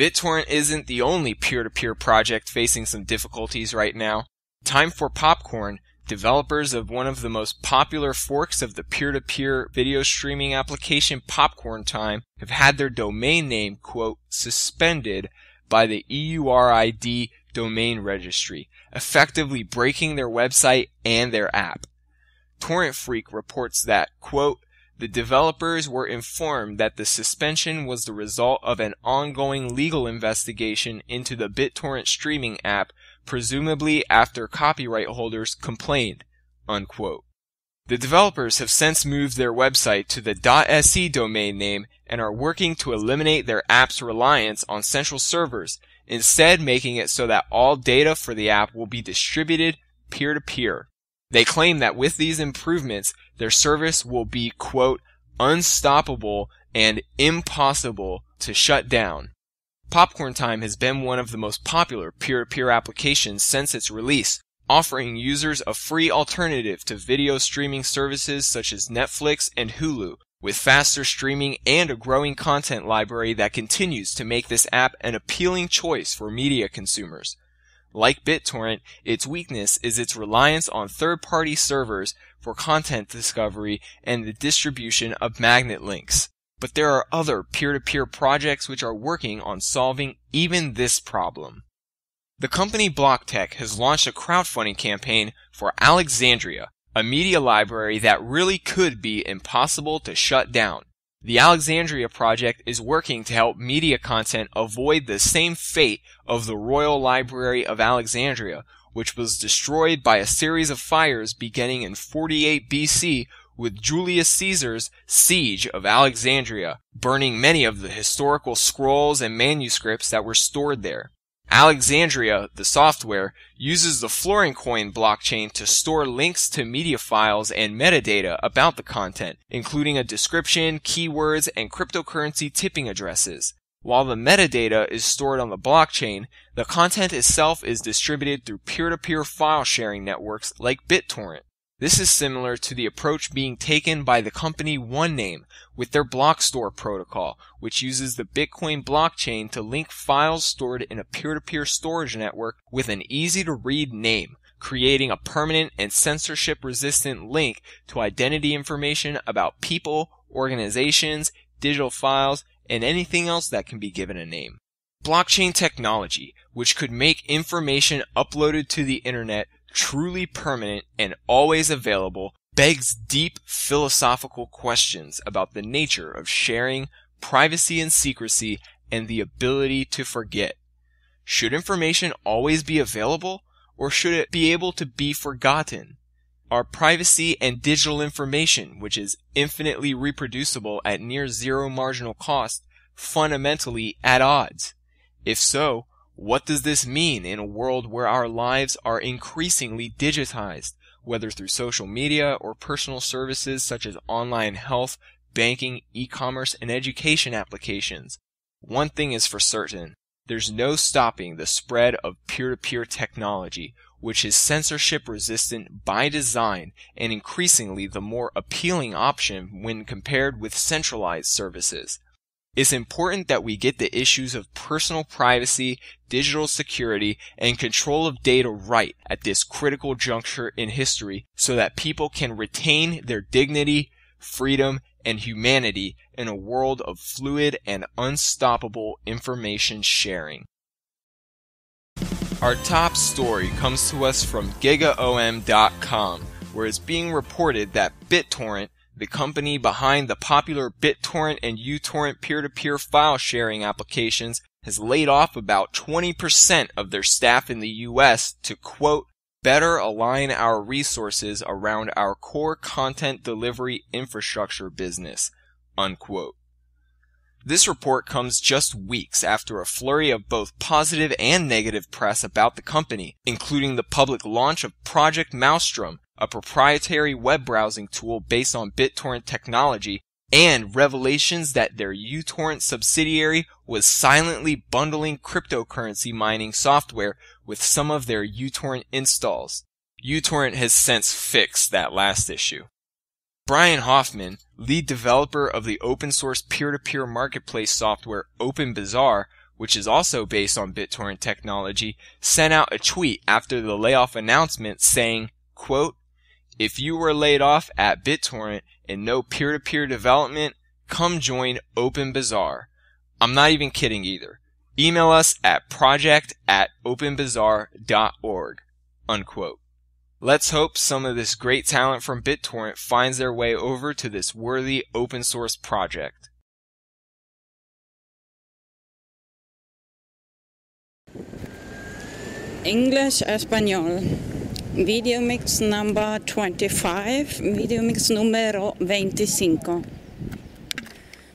BitTorrent isn't the only peer-to-peer project facing some difficulties right now. Time for Popcorn, developers of one of the most popular forks of the peer-to-peer video streaming application Popcorn Time, have had their domain name, quote, suspended by the EURID domain registry, effectively breaking their website and their app. Torrent Freak reports that, quote, the developers were informed that the suspension was the result of an ongoing legal investigation into the BitTorrent streaming app, presumably after copyright holders complained, unquote. The developers have since moved their website to the .se domain name and are working to eliminate their app's reliance on central servers, instead making it so that all data for the app will be distributed peer-to-peer. They claim that with these improvements, their service will be, quote, unstoppable and impossible to shut down. Popcorn Time has been one of the most popular peer-to-peer applications since its release, offering users a free alternative to video streaming services such as Netflix and Hulu, with faster streaming and a growing content library that continues to make this app an appealing choice for media consumers. Like BitTorrent, its weakness is its reliance on third-party servers for content discovery and the distribution of magnet links. But there are other peer-to-peer projects which are working on solving even this problem. The company BlockTech has launched a crowdfunding campaign for Alexandria, a media library that really could be impossible to shut down. The Alexandria project is working to help media content avoid the same fate of the Royal Library of Alexandria, which was destroyed by a series of fires beginning in 48 BC with Julius Caesar's siege of Alexandria, burning many of the historical scrolls and manuscripts that were stored there. Alexandria, the software, uses the Florincoin blockchain to store links to media files and metadata about the content, including a description, keywords, and cryptocurrency tipping addresses. While the metadata is stored on the blockchain, the content itself is distributed through peer-to-peer file sharing networks like BitTorrent. This is similar to the approach being taken by the company OneName with their BlockStore protocol, which uses the Bitcoin blockchain to link files stored in a peer-to-peer storage network with an easy-to-read name, creating a permanent and censorship-resistant link to identity information about people, organizations, digital files, and anything else that can be given a name. Blockchain technology, which could make information uploaded to the internet truly permanent and always available, begs deep philosophical questions about the nature of sharing, privacy and secrecy, and the ability to forget. Should information always be available, or should it be able to be forgotten? Are privacy and digital information, which is infinitely reproducible at near zero marginal cost, fundamentally at odds? If so, what does this mean in a world where our lives are increasingly digitized, whether through social media or personal services such as online health, banking, e-commerce, and education applications? One thing is for certain, there's no stopping the spread of peer-to-peer technology, which is censorship-resistant by design and increasingly the more appealing option when compared with centralized services. It's important that we get the issues of personal privacy, digital security, and control of data right at this critical juncture in history so that people can retain their dignity, freedom, and humanity in a world of fluid and unstoppable information sharing. Our top story comes to us from GigaOM.com, where it's being reported that BitTorrent, the company behind the popular BitTorrent and uTorrent peer-to-peer file sharing applications, has laid off about 20% of their staff in the U.S. to, quote, better align our resources around our core content delivery infrastructure business, unquote. This report comes just weeks after a flurry of both positive and negative press about the company, including the public launch of Project Maelstrom, a proprietary web browsing tool based on BitTorrent technology, and revelations that their uTorrent subsidiary was silently bundling cryptocurrency mining software with some of their uTorrent installs. uTorrent has since fixed that last issue. Brian Hoffman, lead developer of the open-source peer-to-peer marketplace software OpenBazaar, which is also based on BitTorrent technology, sent out a tweet after the layoff announcement saying, quote, "If you were laid off at BitTorrent and no peer-to-peer development, come join OpenBazaar." I'm not even kidding either. Email us at project@openbazaar.org, unquote. Let's hope some of this great talent from BitTorrent finds their way over to this worthy open source project. English Español. VideoMix number 25, VideoMix numero 25.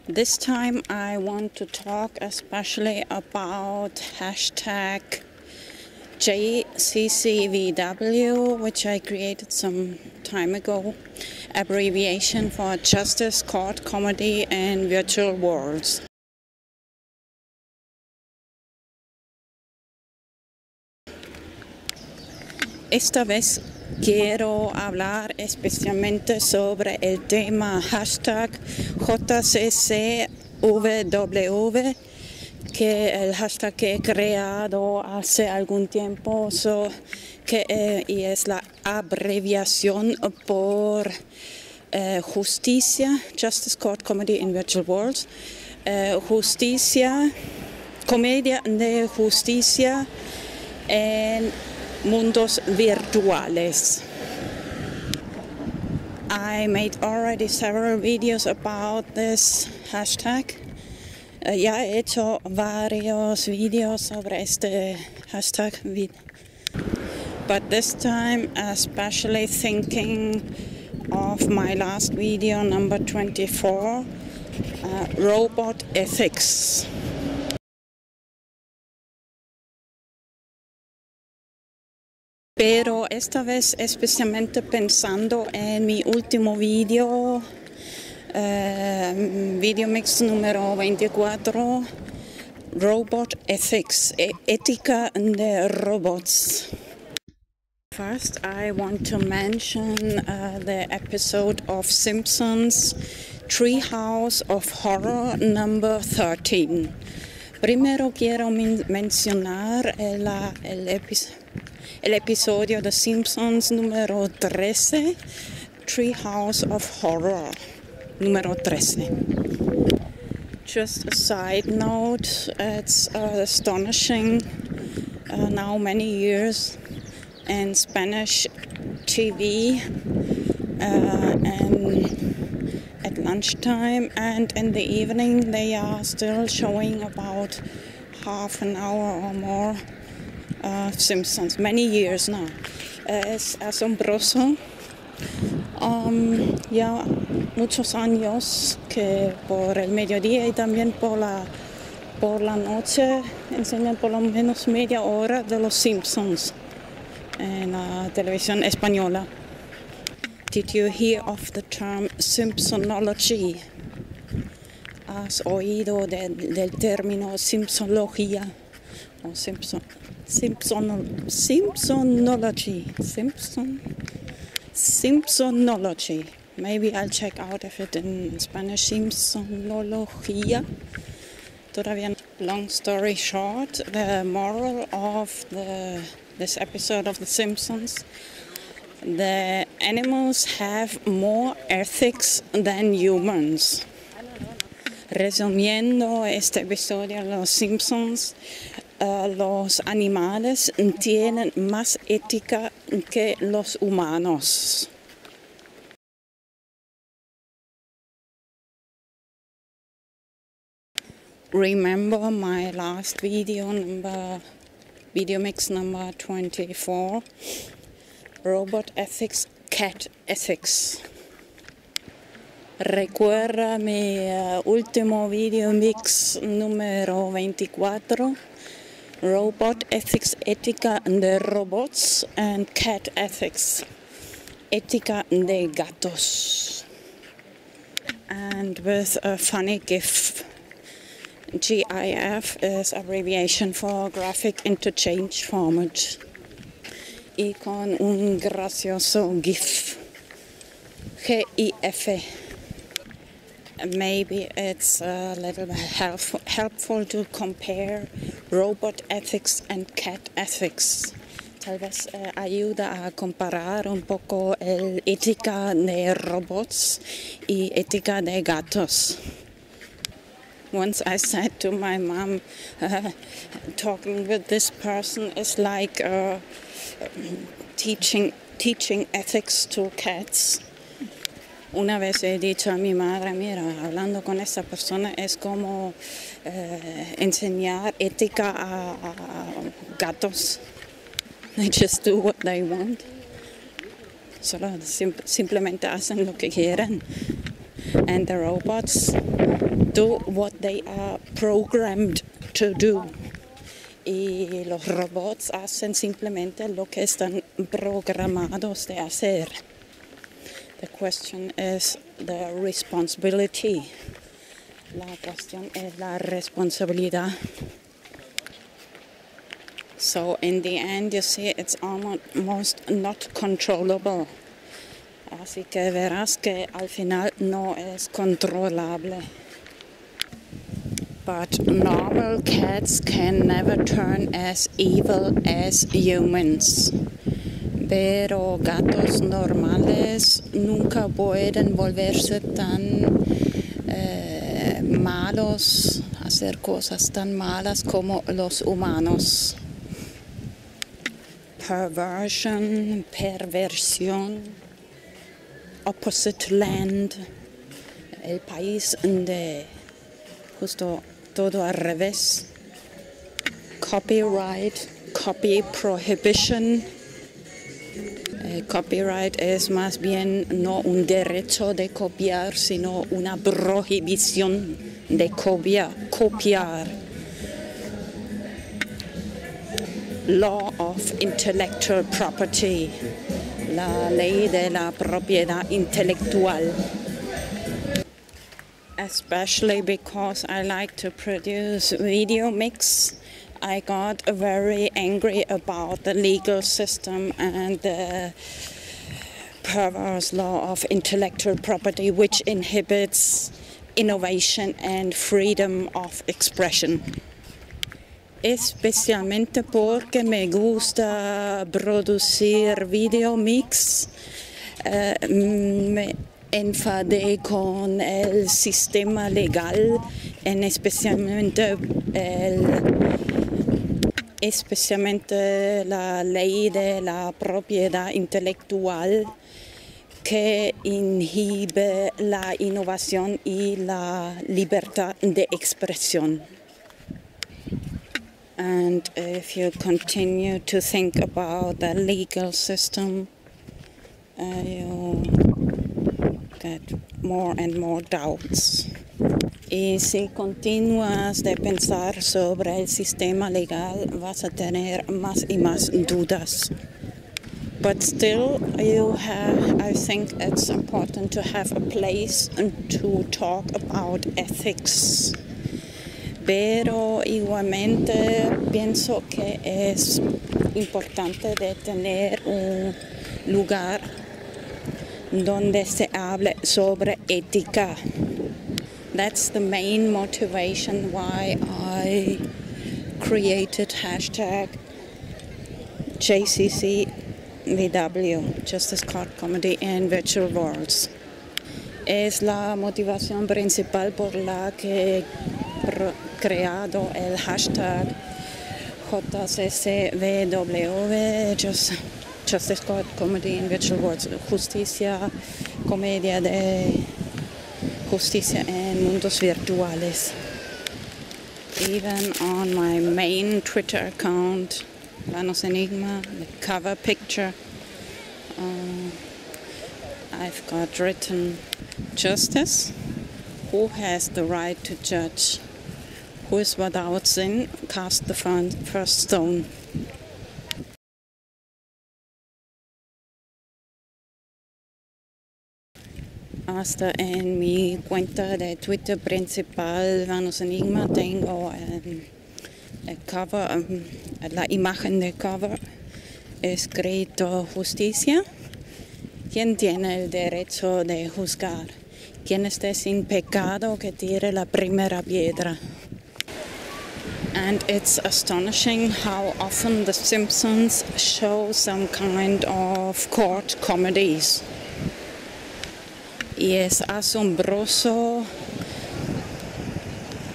This time I want to talk especially about hashtag JCCVW, which I created some time ago, abbreviation for Justice, Court, Comedy and Virtual Worlds. Esta vez quiero hablar especialmente sobre el tema hashtag JCCVW, que el hashtag que he creado hace algún tiempo, y es la abreviación por justicia, Justice, Court, Comedy in Virtual Worlds, justicia, comedia de justicia en mundos virtuales. I made already several videos about this hashtag. Ya he hecho varios videos sobre este hashtag, but this time especially thinking of my last video, number 24, robot ethics. Pero esta vez especialmente pensando en mi último video, VideoMix número 24, Robot Ethics, Ética de Robots. First I want to mention the episode of Simpsons Treehouse of Horror number 13. Primero quiero mencionar el episodio de Simpsons número 13, Treehouse of Horror. Número 13. Just a side note, it's astonishing, now many years in Spanish TV and at lunchtime and in the evening they are still showing about half an hour or more of Simpsons, many years now. Es asombroso. Ya muchos años que por el mediodía y también por la noche enseñan por lo menos media hora de los Simpsons en la televisión española. Did you hear of the term Simpsonology? ¿Has oído del término Simpsonología? O Simpsonology. Simpsonology. Maybe I'll check out if it in Spanish. Simpsonología. Todavía. Long story short, the moral of this episode of The Simpsons: the animals have more ethics than humans. Resumiendo este episodio de Los Simpsons, los animales tienen más ética que los humanos. Remember my last video, VideoMix number 24, Robot Ethics, Cat Ethics. Recuerda mi último VideoMix número 24, Robot Ethics, Ética de Robots, and Cat Ethics, Ética de Gatos. And with a funny GIF. GIF is abbreviation for Graphic Interchange Format. Y con un gracioso GIF. GIF. Maybe it's a little helpful to compare robot ethics and cat ethics. Tal vez ayuda a comparar un poco el ética de robots y ética de gatos. Once I said to my mom, talking with this person is like teaching ethics to cats. Una vez he dicho a mi madre, mira, hablando con esta persona es como enseñar ética a gatos. They just do what they want. Solo simplemente hacen lo que quieren. And the robots do what they are programmed to do. Y los robots hacen simplemente lo que están programados de hacer. The question is the responsibility. La cuestión es la responsabilidad. So in the end, you see, it's almost not controllable. Así que verás que al final no es controlable. But normal cats can never turn as evil as humans. Pero gatos normales nunca pueden volverse tan malos, hacer cosas tan malas como los humanos. Perversion, perversión, opposite land, el país de justo todo al revés, copyright, copy prohibition. Copyright es más bien no un derecho de copiar, sino una prohibición de copiar. Law of Intellectual Property, la ley de la propiedad intelectual. Especially because I like to produce video mix. I got very angry about the legal system and the perverse law of intellectual property, which inhibits innovation and freedom of expression. Especialmente porque me gusta producir video mix, me enfadé con el sistema legal, en especialmente la ley de la propiedad intelectual que inhibe la innovación y la libertad de expresión. And if you continue to think about the legal system, you get more and more doubts. Y si continúas de pensar sobre el sistema legal, vas a tener más y más dudas. But still, I think it's important to have a place and to talk about ethics. Pero igualmente pienso que es importante de tener un lugar donde se hable sobre ética. That's the main motivation why I created hashtag JCCVW, Justice Card Comedy in Virtual Worlds. Es la motivación principal por la que he creado el hashtag JCCVW, Justice Card Comedy in Virtual Worlds, Justicia, Comedia de... Justicia en mundos virtuales. Even on my main Twitter account, Vanos Enigma, the cover picture, I've got written justice, who has the right to judge, who is without sin, cast the first stone. Hasta en mi cuenta de Twitter principal, Vanos Enigma, tengo el cover, la imagen de cover, escrito justicia. ¿Quién tiene el derecho de juzgar? Quien estés in pecado, que tire la primera piedra. And it's astonishing how often The Simpsons show some kind of court comedies. Y es asombroso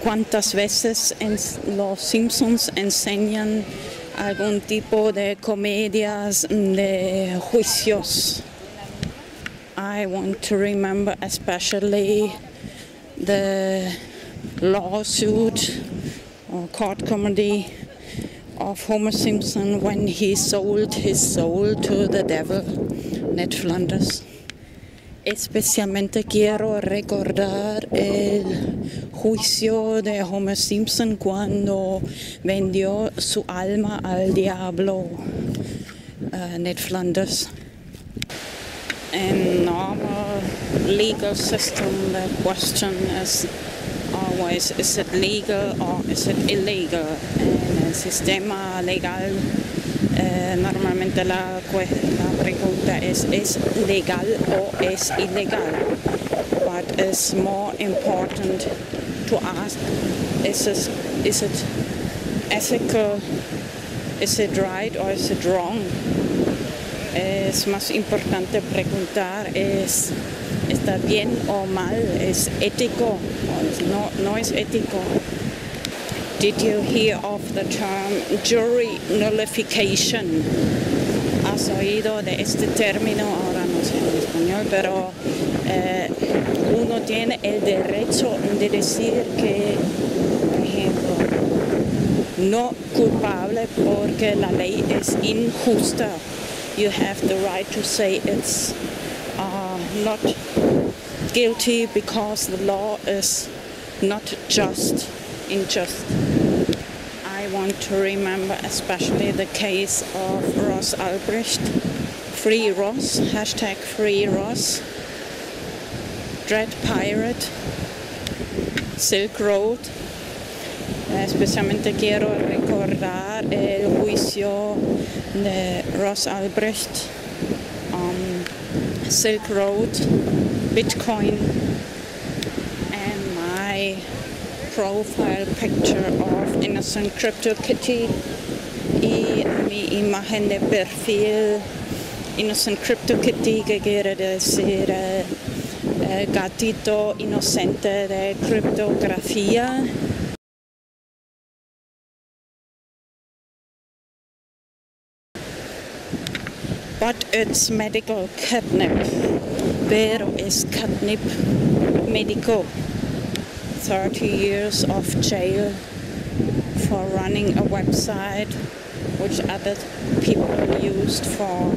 cuántas veces los Simpsons enseñan algún tipo de comedias de juicios. I want to remember especially the lawsuit or court comedy of Homer Simpson when he sold his soul to the devil, Ned Flanders. Especialmente quiero recordar el juicio de Homer Simpson cuando vendió su alma al diablo, Ned Flanders. In normal legal system, the question is always, is it legal or is it illegal? En el sistema legal, normalmente la pregunta ¿es legal o es ilegal? But it's more important to ask, is it ethical, is it right or is it wrong? Es más importante preguntar ¿es está bien o mal? ¿Es ético o no es ético? Did you hear of the term jury nullification? ¿Has oído de este término? Ahora no sé en español, pero uno tiene el derecho de decir que, por ejemplo, no culpable porque la ley es injusta. You have the right to say it's not guilty because the law is not just. I want to remember especially the case of Ross Ulbricht, Free Ross, hashtag Free Ross, Dread Pirate, Silk Road. Especialmente quiero recordar el juicio de Ross Ulbricht, Silk Road, Bitcoin, and my profile picture of innocent CryptoKitty y mi imagen de perfil innocent CryptoKitty, que quiere decir gatito inocente de criptografía. But it's medical catnip, pero es catnip médico. 30 years of jail for running a website which other people used for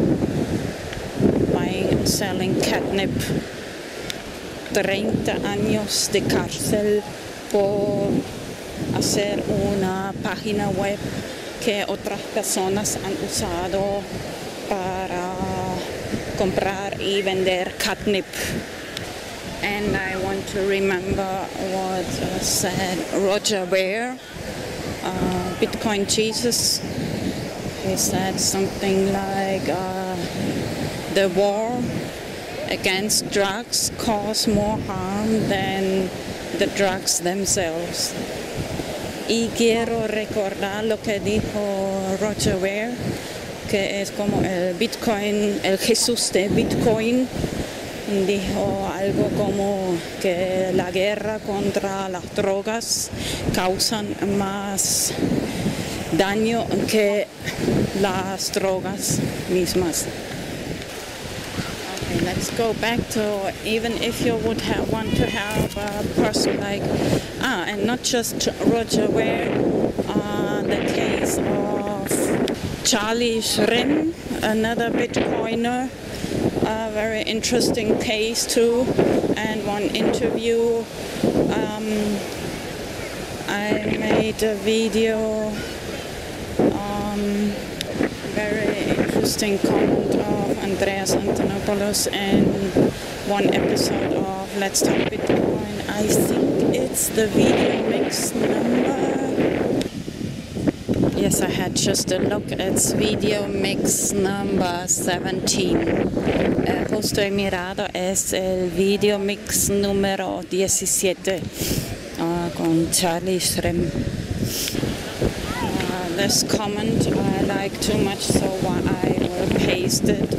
buying and selling catnip. 30 años de cárcel por hacer una página web que otras personas han usado para comprar y vender catnip. And I want to remember what said Roger Ware, Bitcoin Jesus. He said something like, the war against drugs cause more harm than the drugs themselves. Y quiero recordar lo que dijo Roger Ware, que es como el Bitcoin, el Jesús de Bitcoin. Dijo algo como que la guerra contra las drogas causan más daño que las drogas mismas. Okay, let's go back to even if you would want to have a person like, and not just Roger Ware, the case of Charlie Shrem, another Bitcoiner. A very interesting case too, and one interview. I made a video, very interesting comment of Andreas Antonopoulos in one episode of Let's Talk Bitcoin. I think it's the VideoMix number. Yes, I had just a look at VideoMix number 17. Posto e mirado es el VideoMix número 17 con Charlie Shrem. This comment I like too much, so I will paste it.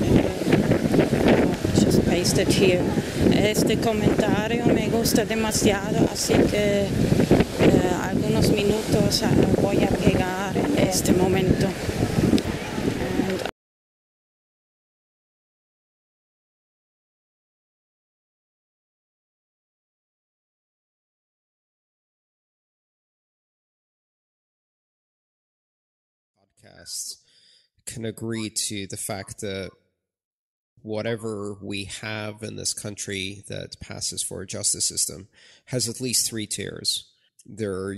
Just paste it here. Este comentario me gusta demasiado, así que algunos minutos voy a pegar en este momento. Podcasts can agree to the fact that whatever we have in this country that passes for a justice system has at least three tiers. There are,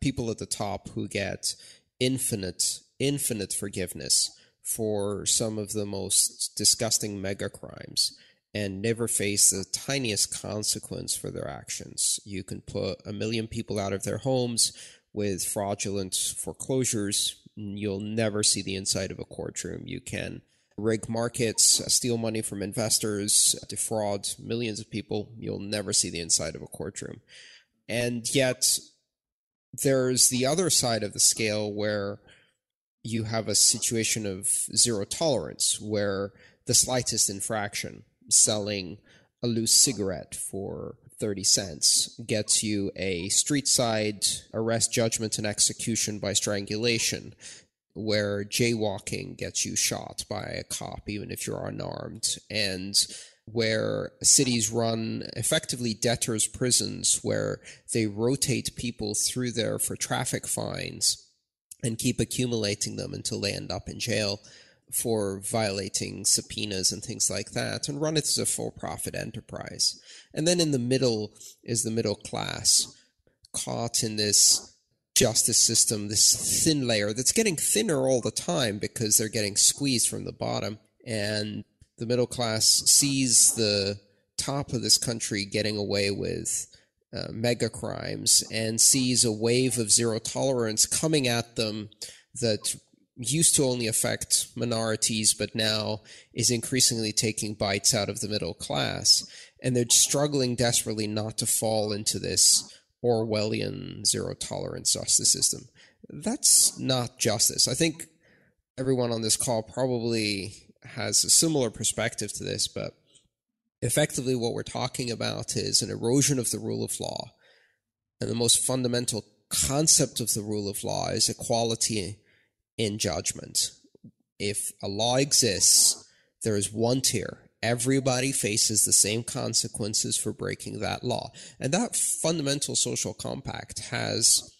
people at the top who get infinite forgiveness for some of the most disgusting mega crimes and never face the tiniest consequence for their actions. You can put 1 million people out of their homes with fraudulent foreclosures. You'll never see the inside of a courtroom. You can rig markets, steal money from investors, defraud millions of people. You'll never see the inside of a courtroom. And yet there's the other side of the scale where you have a situation of zero tolerance, where the slightest infraction, selling a loose cigarette for 30 cents, gets you a street side arrest, judgment, and execution by strangulation, where jaywalking gets you shot by a cop, even if you're unarmed, and where cities run effectively debtors' prisons, where they rotate people through there for traffic fines and keep accumulating them until they end up in jail for violating subpoenas and things like that, and run it as a for-profit enterprise. And then in the middle is the middle class, caught in this justice system, this thin layer that's getting thinner all the time because they're getting squeezed from the bottom. And the middle class sees the top of this country getting away with mega crimes and sees a wave of zero tolerance coming at them that used to only affect minorities, but now is increasingly taking bites out of the middle class. And they're struggling desperately not to fall into this Orwellian zero tolerance justice system. That's not justice. I think everyone on this call probably has a similar perspective to this, but effectively what we're talking about is an erosion of the rule of law. And the most fundamental concept of the rule of law is equality in judgment. If a law exists, there is one tier. Everybody faces the same consequences for breaking that law. And that fundamental social compact has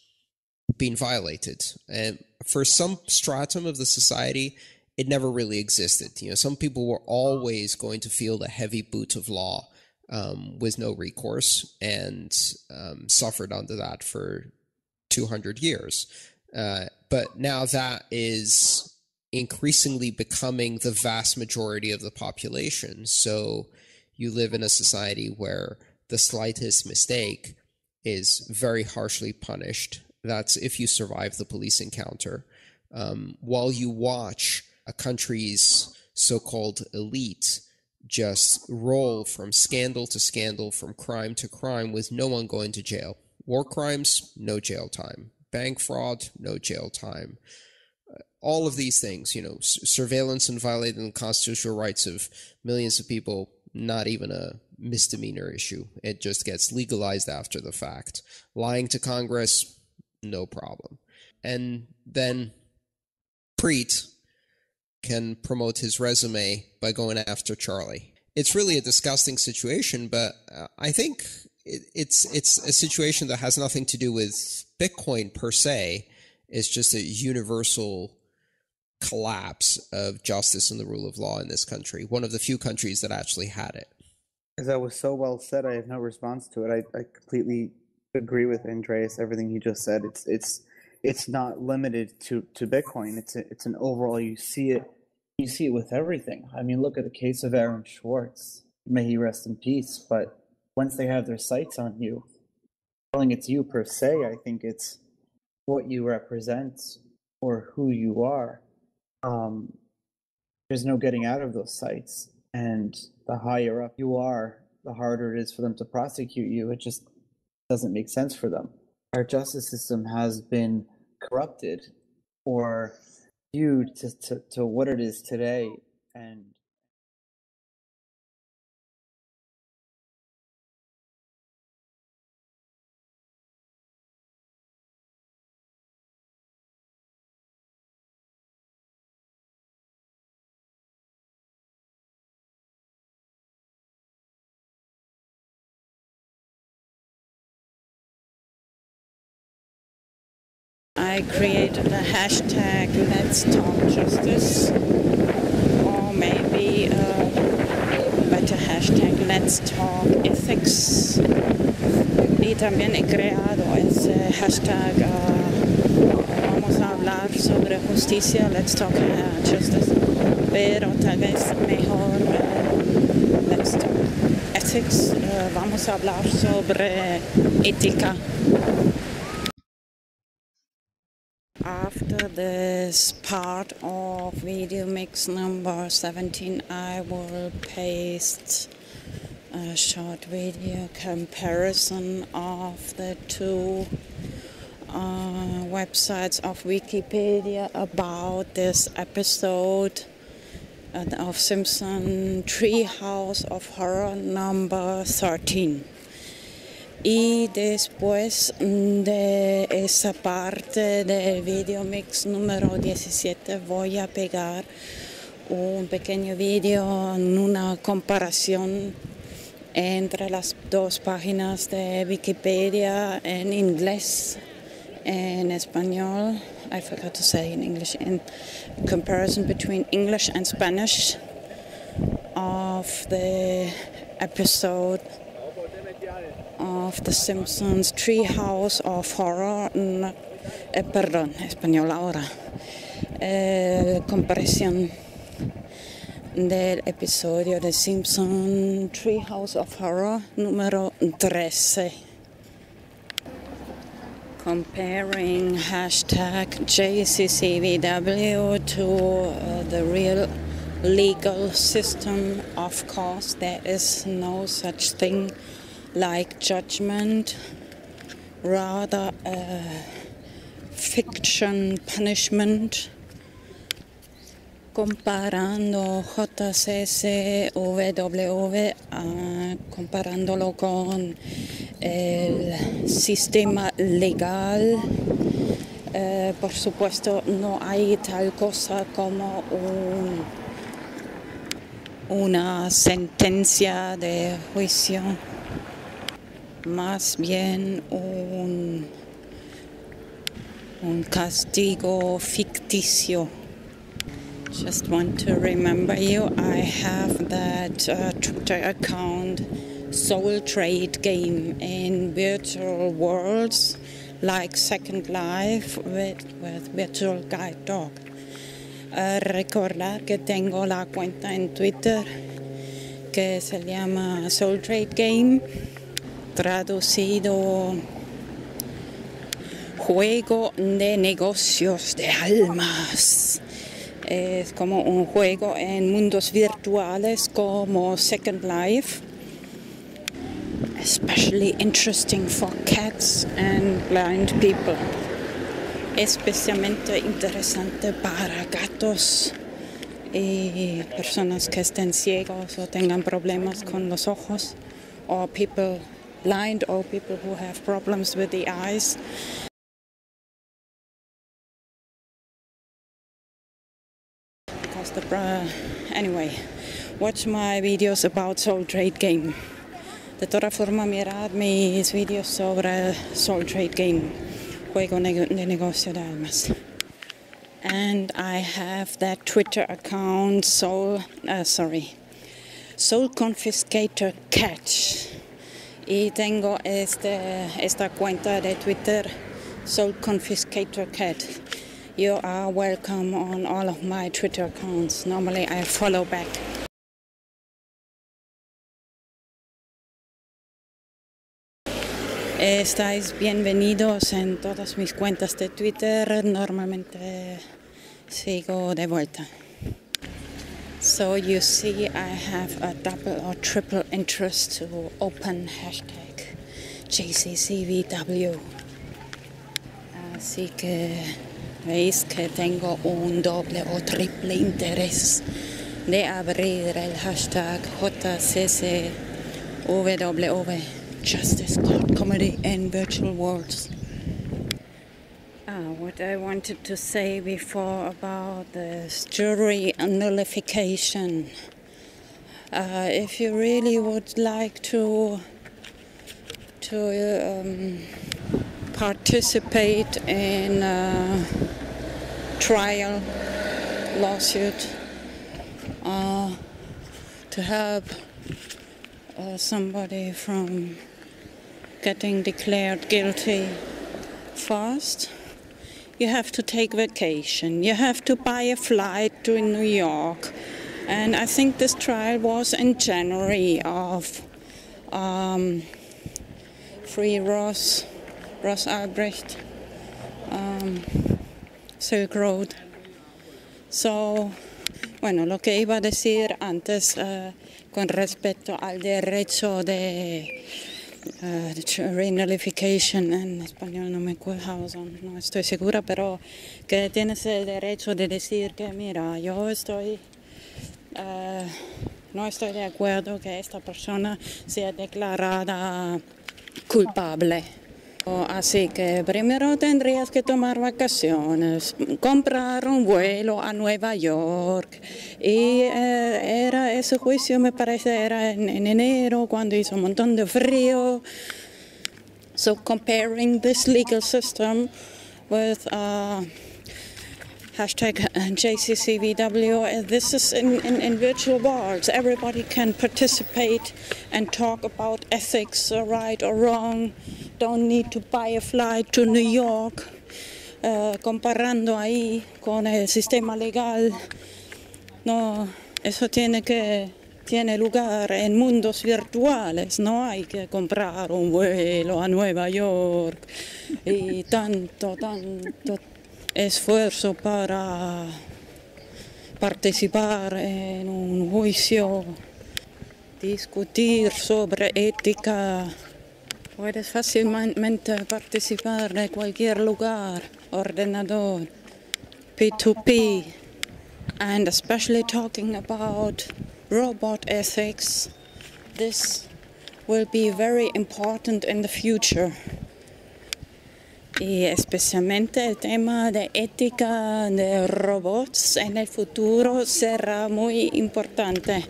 been violated. And for some stratum of the society, it never really existed. Some people were always going to feel the heavy boot of law with no recourse, and suffered under that for 200 years. But now that is increasingly becoming the vast majority of the population. So you live in a society where the slightest mistake is very harshly punished. That's if you survive the police encounter, while you watch a country's so-called elite just roll from scandal to scandal, from crime to crime, with no one going to jail. War crimes, no jail time. Bank fraud, no jail time. All of these things, surveillance and violating the constitutional rights of millions of people, not even a misdemeanor issue. It just gets legalized after the fact. Lying to Congress, no problem. And then Preet can promote his resume by going after Charlie. It's really a disgusting situation, but I think it's a situation that has nothing to do with Bitcoin per se. It's just a universal collapse of justice and the rule of law in this country, one of the few countries that actually had it. As that was so well said, I have no response to it. I completely agree with Andreas, everything he just said. It's not limited to Bitcoin. It's an overall, you see it with everything. I mean, look at the case of Aaron Swartz. May he rest in peace. But once they have their sights on you, telling it's you per se, I think it's what you represent or who you are, there's no getting out of those sites. And the higher up you are, the harder it is for them to prosecute you. It just doesn't make sense for them. Our justice system has been corrupted or viewed to what it is today. And I created a hashtag Let's Talk Justice, or maybe a better hashtag Let's Talk Ethics. Y también he creado ese hashtag Vamos a hablar sobre justicia, Let's Talk Justice, pero tal vez mejor Let's Talk Ethics, vamos a hablar sobre ética. After this part of video mix number 17, I will paste a short video comparison of the two websites of Wikipedia about this episode of Simpson Treehouse of Horror number 13. Y después de esa parte del video mix número 17 voy a pegar un pequeño video en una comparación entre las dos páginas de Wikipedia en inglés, en español. I forgot to say in English. In comparison between English and Spanish of the episode of the Simpsons Treehouse of Horror, perdón, español ahora, comparación del episodio de Simpsons Treehouse of Horror número 13. Comparing hashtag JCCVW to the real legal system. Of course, there is no such thing like judgment, rather fiction punishment. Comparando JCCVW, comparándolo con el sistema legal, por supuesto no hay tal cosa como una sentencia de juicio. Más bien un castigo ficticio. Just want to remember you, I have that Twitter account Soul Trade Game in virtual worlds like Second Life with virtual guide dog. Recordar que tengo la cuenta en Twitter que se llama Soul Trade Game. Traducido juego de negocios de almas. Es como un juego en mundos virtuales como Second Life. Especially interesting for cats and blind people. Especialmente interesante para gatos y personas que estén ciegos o tengan problemas con los ojos, o people blind or people who have problems with the eyes. Because anyway, watch my videos about Soul Trade Game. De toda forma, mirad mis videos sobre Soul Trade Game, juego de negocio de almas. And I have that Twitter account Soul Confiscator Cat. Y tengo esta cuenta de Twitter, Soul Confiscator Cat. You are welcome on all of my Twitter accounts. Normally I follow back. Estáis bienvenidos en todas mis cuentas de Twitter. Normalmente sigo de vuelta. So you see I have a double or triple interest to open hashtag JCCVW. Así que veis que tengo un doble o triple interés de abrir el hashtag JCCWW, Justice, Cloud Comedy and Virtual Worlds. What I wanted to say before about this jury nullification. If you really would like to participate in a trial lawsuit to help somebody from getting declared guilty fast, you have to take vacation, you have to buy a flight to New York. And I think this trial was in January of Free Ross Ulbricht, Silk Road. So, bueno, lo que iba a decir antes con respecto al derecho de renullification, en español no me acuerdo, no estoy segura, pero que tienes el derecho de decir que mira, yo estoy no estoy de acuerdo que esta persona sea declarada culpable. Así que primero tendrías que tomar vacaciones, comprar un vuelo a Nueva York. Y era ese juicio, me parece, era en enero, cuando hizo un montón de frío. So comparing this legal system with hashtag JCCVW, this is in virtual worlds. Everybody can participate and talk about ethics, right or wrong. Don't need to buy a flight to New York, comparando ahí con el sistema legal. No, eso tiene lugar en mundos virtuales, no hay que comprar un vuelo a Nueva York y tanto esfuerzo para participar en un juicio, discutir sobre ética. Puedes fácilmente participar de cualquier lugar, ordenador, P2P, and especially talking about robot ethics. This will be very important in the future. Y especialmente el tema de ética de robots en el futuro será muy importante.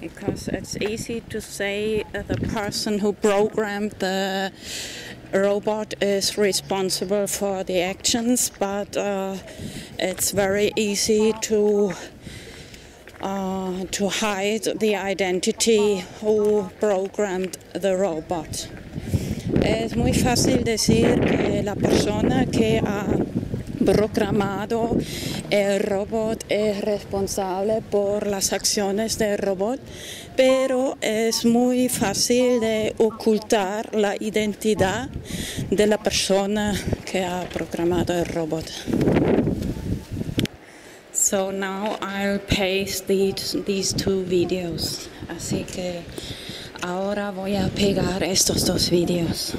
Because it's easy to say the person who programmed the robot is responsible for the actions, but it's very easy to hide the identity who programmed the robot. Es muy fácil decir que la persona que ha programado el robot es responsable por las acciones del robot, pero es muy fácil de ocultar la identidad de la persona que ha programado el robot. So now I'll paste these two videos. Así que ahora voy a pegar estos dos videos.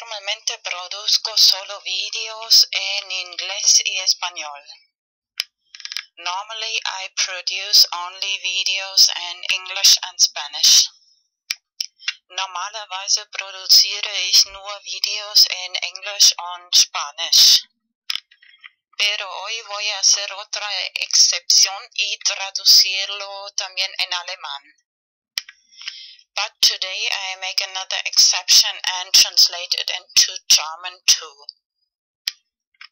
Normalmente produzco solo videos en inglés y español. Normally I produce only videos in English and Spanish. Normalerweise produziere ich nur videos en Englisch und Spanisch. Pero hoy voy a hacer otra excepción y traducirlo también en alemán. But today I make another exception and translate it into German too.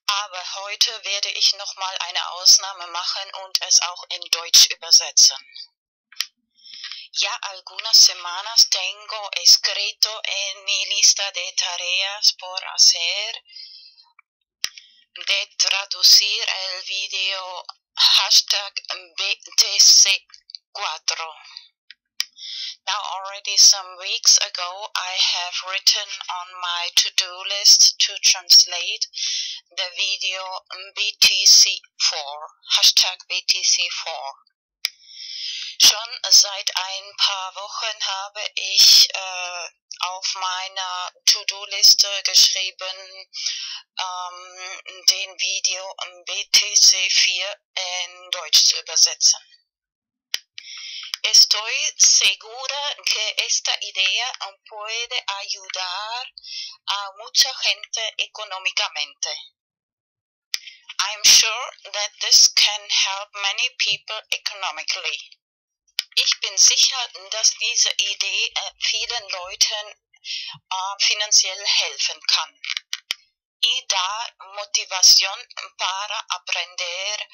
Aber heute werde ich nochmal eine Ausnahme machen und es auch in Deutsch übersetzen. Ya algunas semanas tengo escrito en mi lista de tareas por hacer de traducir el video hashtag BTC4. Now already some weeks ago I have written on my to-do list to translate the video BTC4, hashtag BTC4. Schon seit ein paar Wochen habe ich auf meiner To-Do-Liste geschrieben, den Video BTC4 in Deutsch zu übersetzen. Estoy segura que esta idea puede ayudar a mucha gente económicamente. I'm sure that this can help many people economically. Ich bin sicher, dass diese Idee vielen Leuten finanziell helfen kann y da motivación para aprender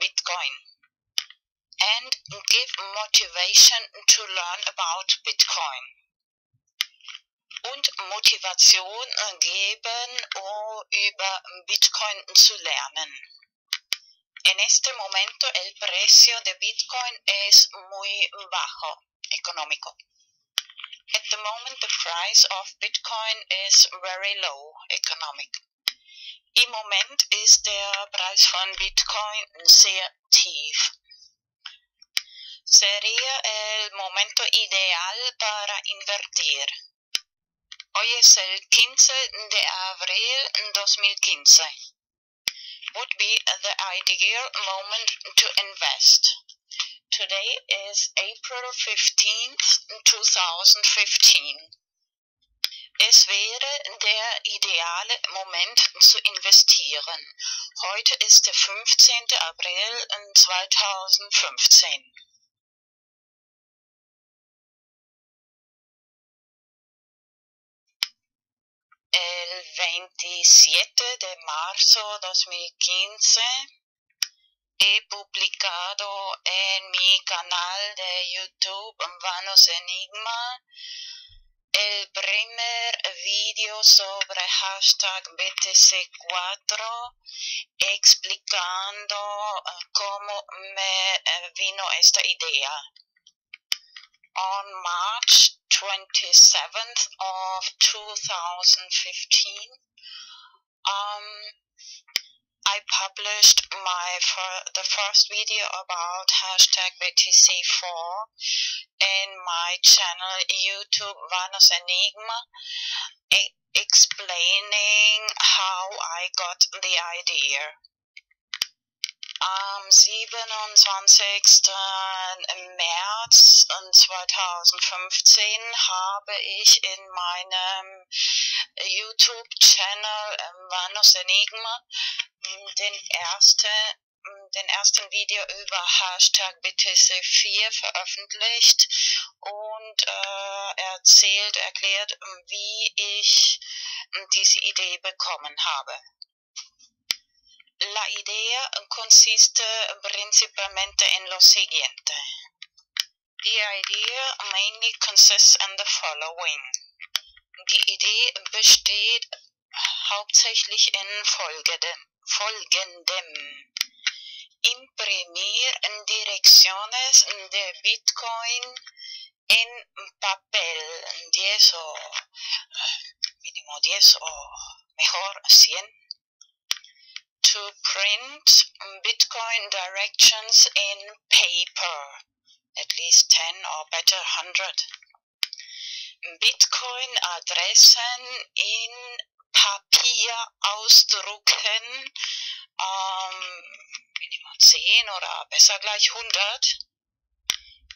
Bitcoin and give motivation to learn about Bitcoin und Motivation geben, um über Bitcoin zu lernen. En este momento el precio de Bitcoin es muy bajo, económico. At the moment the price of Bitcoin is very low, economic. Im Moment ist der Preis von Bitcoin sehr tief. Sería el momento ideal para invertir. Hoy es el 15 de abril 2015. Would be the ideal moment to invest. Today is April 15th, 2015. Es wäre der ideale Moment zu investieren. Heute ist der 15. April 2015. El 27 de marzo 2015 he publicado en mi canal de YouTube Vanos Enigma el primer video sobre hashtag BTC4 explicando cómo me vino esta idea. On March 27th of 2015, I published the first video about hashtag BTC4 in my channel YouTube Vanos Enigma, explaining how I got the idea. Am 27. März 2015 habe ich in meinem YouTube-Channel Vanos Enigma den ersten Video über Hashtag BTC4 veröffentlicht und erklärt, wie ich diese Idee bekommen habe. La idea consiste principalmente en lo siguiente. The idea mainly consists in the following. Die Idee besteht hauptsächlich in folgendem. Imprimir direcciones de Bitcoin en papel. 10 o mínimo 10 o mejor 100. To print Bitcoin directions in paper, at least 10 or better 100. Bitcoin Adressen in Papier ausdrucken, minimal 10 oder besser gleich 100,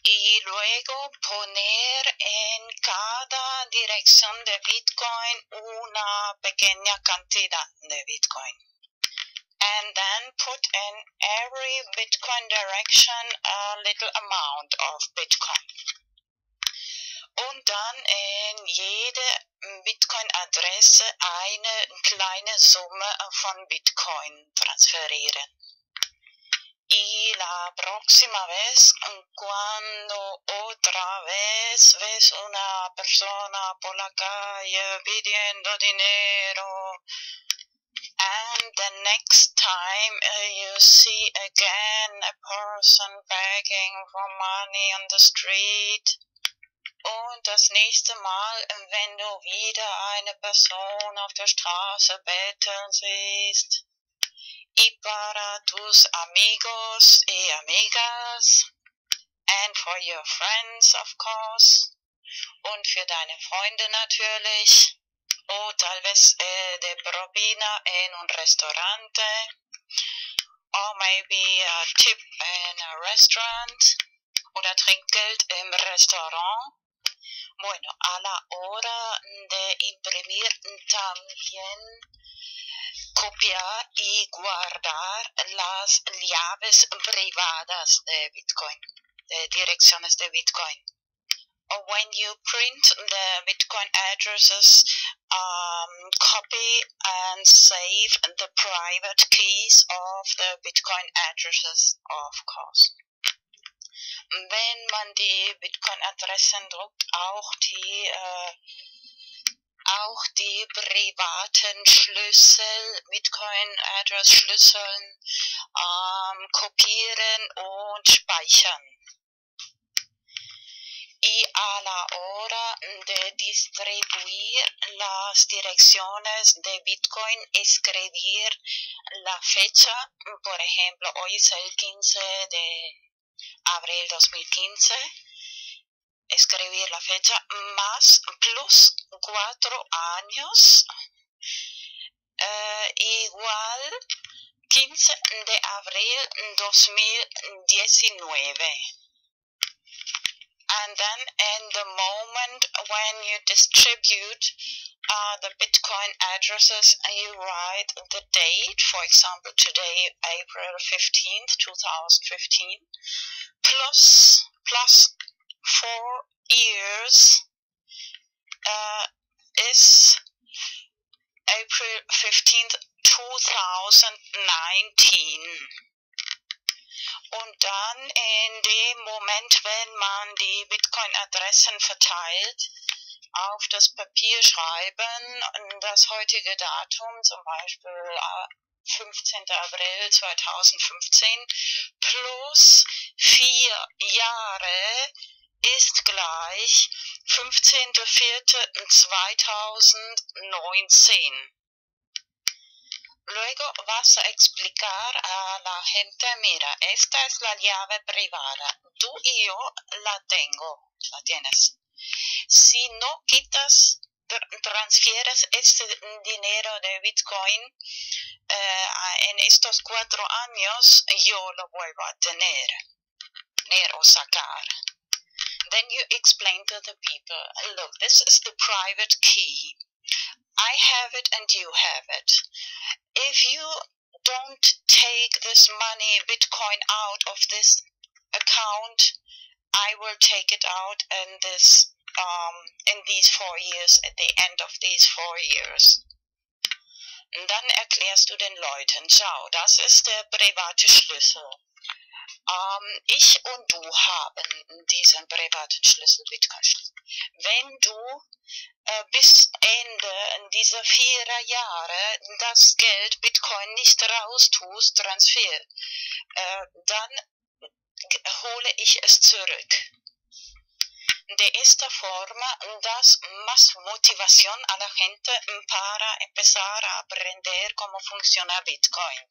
y luego poner en cada dirección de Bitcoin una pequeña cantidad de Bitcoin. And then put in every Bitcoin direction a little amount of Bitcoin. Und dann in jede Bitcoin-Adresse eine kleine Summe von Bitcoin transferieren. Y la próxima vez, cuando otra vez ves una persona por la calle pidiendo dinero, and the next time you see again a person begging for money on the street. Und das nächste Mal, wenn du wieder eine Person auf der Straße betteln siehst. Y para tus amigos y amigas. And for your friends, of course. Und für deine Freunde natürlich. O tal vez de propina en un restaurante, or maybe a tip in a restaurant, oder Trinkgeld im Restaurant. Bueno, a la hora de imprimir también, copiar y guardar las llaves privadas de Bitcoin, de direcciones de Bitcoin. When you print the Bitcoin addresses, copy and save the private keys of the Bitcoin addresses, of course. Wenn man die Bitcoin-Adressen druckt, auch die privaten Schlüssel, Bitcoin-Adress-Schlüsseln, kopieren und speichern. Y a la hora de distribuir las direcciones de Bitcoin, escribir la fecha, por ejemplo, hoy es el 15 de abril 2015, escribir la fecha más plus 4 años, igual 15 de abril 2019. And then in the moment when you distribute the Bitcoin addresses, you write the date, for example, today, April 15th, 2015, plus 4 years is April 15th, 2019. Und dann in dem Moment, wenn man die Bitcoin-Adressen verteilt, auf das Papier schreiben, das heutige Datum, zum Beispiel 15. April 2015, plus 4 Jahre ist gleich 15.04.2019. Luego vas a explicar a la gente, mira, esta es la llave privada, tú y yo la tengo, la tienes. Si no quitas, transfieres este dinero de Bitcoin en estos 4 años, yo lo vuelvo a tener o sacar. Then you explain to the people, look, this is the private key. I have it and you have it. If you don't take this money, Bitcoin, out of this account, I will take it out in this in these 4 years, at the end of these 4 years. Und dann erklärst du den Leuten, schau, das ist der private Schlüssel. Ich und du haben diesen privaten Schlüssel, Bitcoin-Schlüssel. Wenn du bis Ende dieser 4 Jahre das Geld Bitcoin nicht raustust, dann hole ich es zurück. De esta forma das más motivación a la gente para empezar a aprender cómo funciona Bitcoin.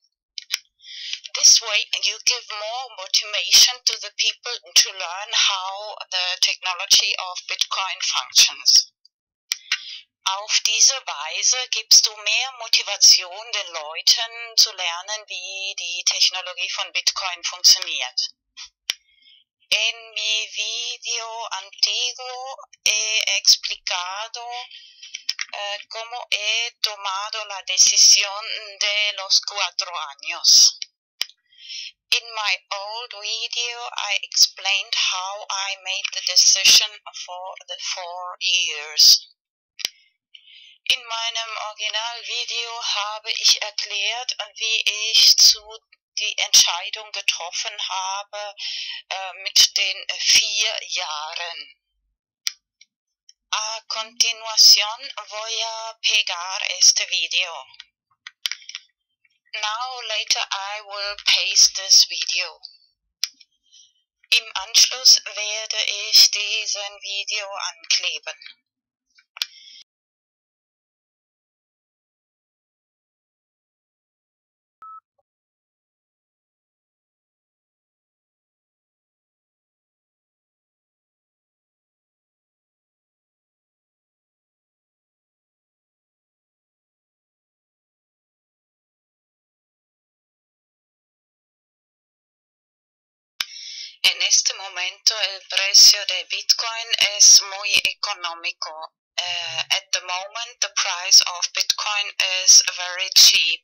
This way, you give more motivation to the people to learn how the technology of Bitcoin functions. Auf diese Weise gibst du mehr Motivation den Leuten zu lernen, wie die Technologie von Bitcoin funktioniert. En mi video antiguo he explicado cómo he tomado la decisión de los 4 años. In my old video, I explained how I made the decision for the 4 years. In meinem Originalvideo habe ich erklärt, wie ich die Entscheidung getroffen habe mit den 4 Jahren. A continuación voy a pegar este video. Now, later I will paste this video. Im Anschluss werde ich diesen Video ankleben. En este momento el precio de Bitcoin es muy económico. At the moment the price of Bitcoin is very cheap.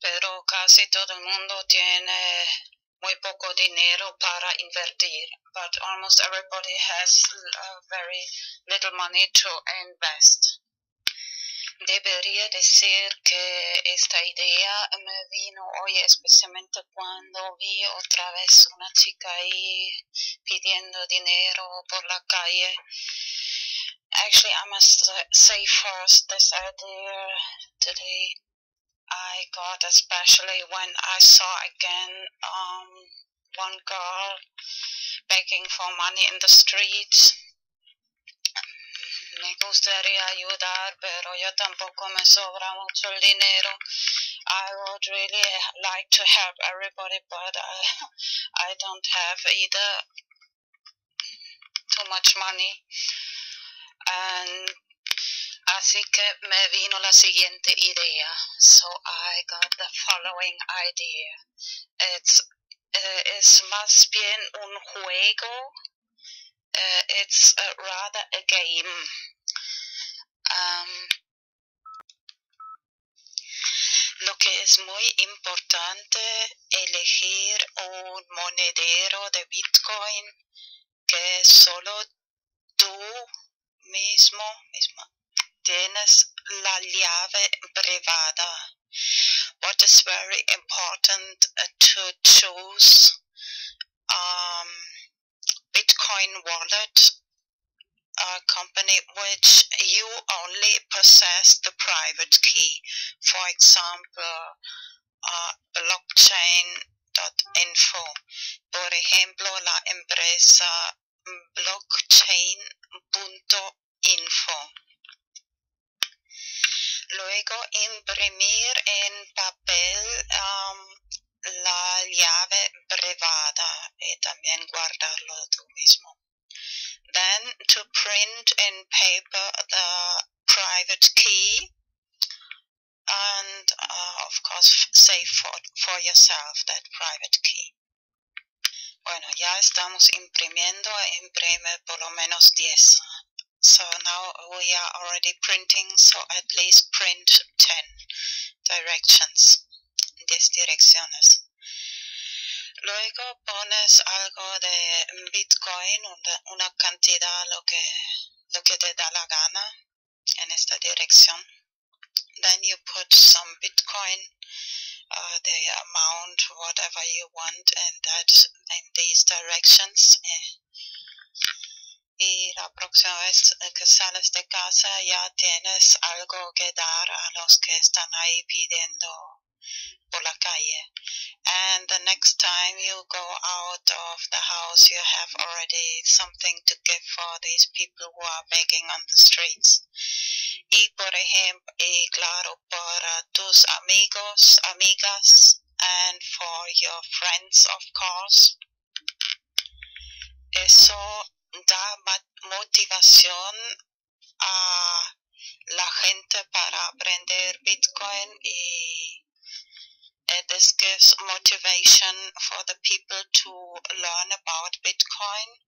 Pero casi todo el mundo tiene muy poco dinero para invertir. But almost everybody has very little money to invest. Debería decir que esta idea me vino hoy, especialmente cuando vi otra vez una chica ahí pidiendo dinero por la calle. Actually, I must say first, this idea today I got especially when I saw again one girl begging for money in the streets. Me gustaría ayudar, pero yo tampoco me sobra mucho el dinero. I would really like to help everybody, but I don't have either too much money. And así que me vino la siguiente idea. So I got the following idea. Es más bien un juego. It's rather a game. Lo que es muy importante elegir un monedero de Bitcoin que solo tú mismo tienes la llave privada. What is very important to choose Bitcoin wallet, a company which you only possess the private key. For example, blockchain.info. Por ejemplo, la empresa blockchain.info. Luego imprimir en papel la llave privada y también guardarlo tú mismo. Then to print in paper the private key and of course save for yourself that private key. Bueno, ya estamos imprimiendo, imprime por lo menos 10. So now we are already printing, so at least print 10 directions. 10 direcciones. Luego pones algo de Bitcoin, una cantidad, lo que te da la gana en esta dirección. Then you put some Bitcoin, the amount, whatever you want, and that in these directions. Y la próxima vez que sales de casa ya tienes algo que dar a los que están ahí pidiendo por la calle. And the next time you go out of the house, you have already something to give for these people who are begging on the streets. Y claro, para tus amigos, amigas, and for your friends, of course. Eso da motivación a la gente para aprender Bitcoin, y this gives motivation for the people to learn about Bitcoin.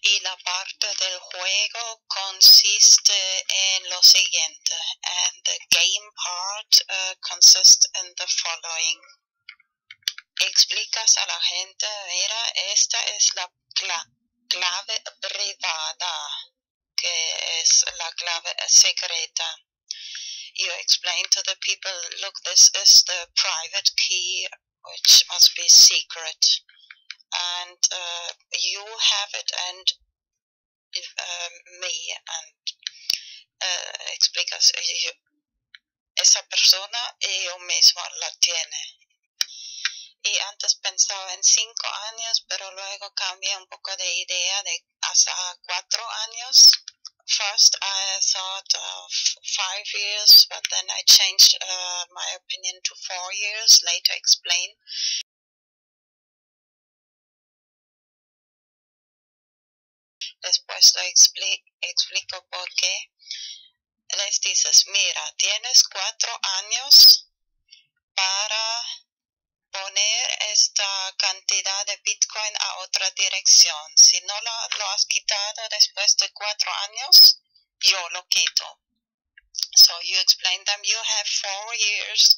Y la parte del juego consiste en lo siguiente, and the game part consists in the following. Explicas a la gente, mira, esta es la clave privada, que es la clave secreta. You explain to the people, look, this is the private key, which must be secret. And you have it, and me, and explicas, esa persona y yo mismo la tiene. Y antes pensaba en 5 años, pero luego cambié un poco de idea de hasta 4 años. First I thought of 5 years, but then I changed my opinion to 4 years, later explain. Después lo explico por qué. Les dices, mira, tienes 4 años para poner esta cantidad de Bitcoin a otra dirección. Si no lo has quitado después de 4 años, yo lo quito. So you explain them, you have 4 years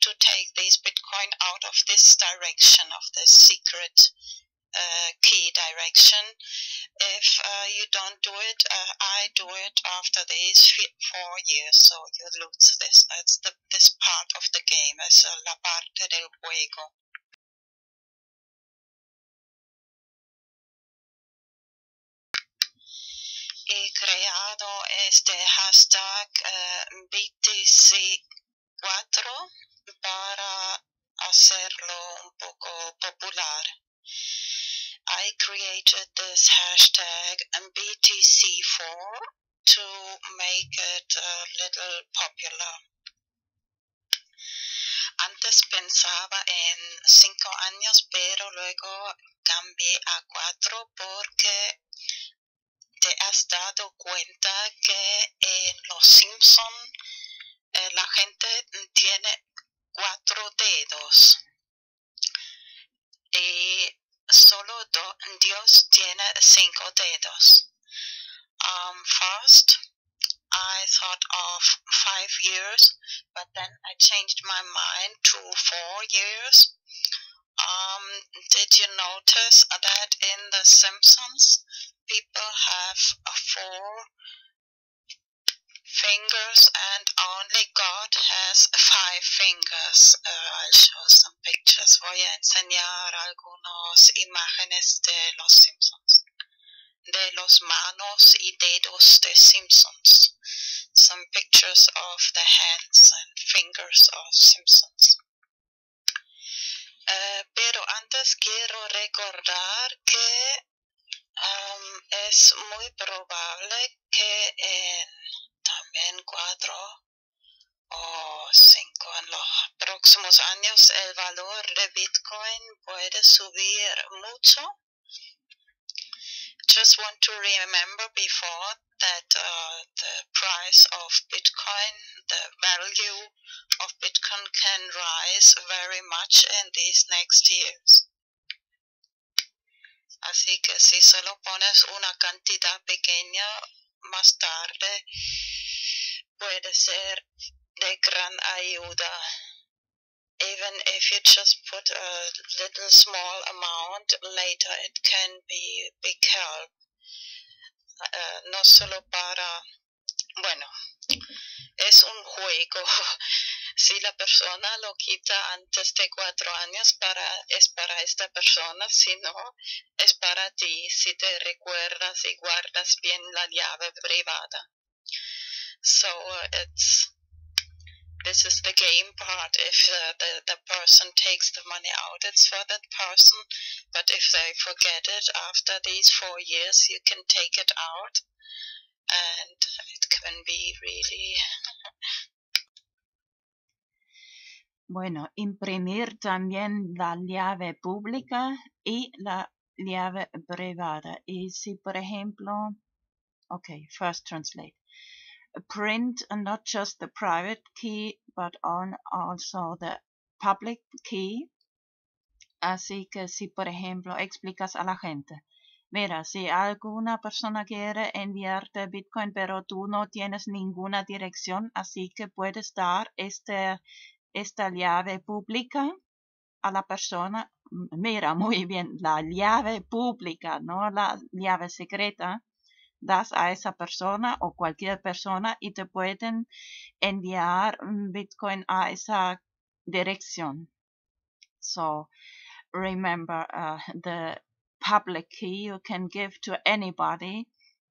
to take these Bitcoin out of this direction, of this secret key direction. If you don't do it, I do it after these 4 years, so you lose this. That's this part of the game, es la parte del juego. He creado este hashtag BTC4 para hacerlo un poco popular. I created this hashtag BTC4 to make it a little popular. Antes pensaba en 5 años, pero luego cambié a 4 porque te has dado cuenta que en los Simpson la gente tiene 4 dedos. Y solo Dios tiene 5 dedos. First, I thought of 5 years, but then I changed my mind to 4 years. Did you notice that in The Simpsons, people have 4 fingers and only God has 5 fingers? I'll show some pictures. Voy a enseñar algunas imágenes de los Simpsons, de los manos y dedos de Simpsons. Some pictures of the hands and fingers of Simpsons. Pero antes quiero recordar que es muy probable que en 4 o 5 en los próximos años el valor de Bitcoin puede subir mucho. Just want to remember before that the price of Bitcoin, the value of Bitcoin can rise very much in these next years. Así que si solo pones una cantidad pequeña, más tarde puede ser de gran ayuda. Even if you just put a little small amount, later it can be big help. No solo para, bueno, es un juego. Si la persona lo quita antes de 4 años, es para esta persona, si no, es para ti, si te recuerdas y guardas bien la llave privada. So this is the game part. If the person takes the money out, it's for that person, but if they forget it after these 4 years, you can take it out, and it can be really Bueno, imprimir también la llave pública y la llave privada. Y si, por ejemplo, okay, first translate. Print not just the private key, but on also the public key. Así que si, por ejemplo, explicas a la gente, mira, si alguna persona quiere enviarte Bitcoin, pero tú no tienes ninguna dirección, así que puedes dar esta llave pública a la persona. Mira, muy bien, la llave pública, no la llave secreta, das a esa persona o cualquier persona y te pueden enviar Bitcoin a esa dirección. So, remember the public key you can give to anybody,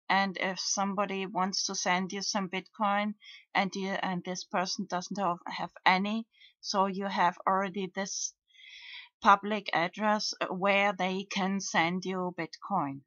and if somebody wants to send you some Bitcoin and this person doesn't have any, so you have already this public address where they can send you Bitcoin.